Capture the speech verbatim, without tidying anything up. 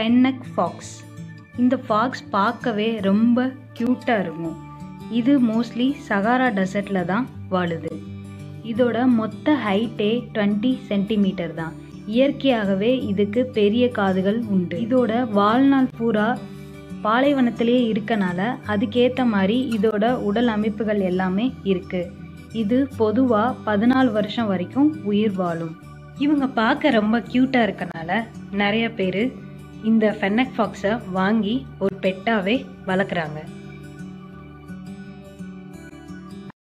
ஃபென்னக் Fox. இந்த Fox பார்க்கவே ரொம்ப க்யூட்டாக இருக்கும். இது மோஸ்ட்லி சகாரா டெசர்ட்டில் தான் வாழுது. இதோட மொத்த ஹைட்டே டுவெண்ட்டி சென்டிமீட்டர் தான். இயற்கையாகவே இதுக்கு பெரிய காதுகள் உண்டு. இதோட வாழ்நாள் பூரா பாலைவனத்திலேயே இருக்கனால அதுக்கேற்ற மாதிரி இதோட உடல் அமைப்புகள் எல்லாமே இருக்குது. இது பொதுவாக பதினாலு வருஷம் வரைக்கும் உயிர் வாழும். இவங்க பார்க்க ரொம்ப க்யூட்டாக இருக்கனால நிறைய பேர் இந்த ஃபென்னக் ஃபாக்ஸை வாங்கி ஒரு பெட்டாகவே வளர்க்குறாங்க.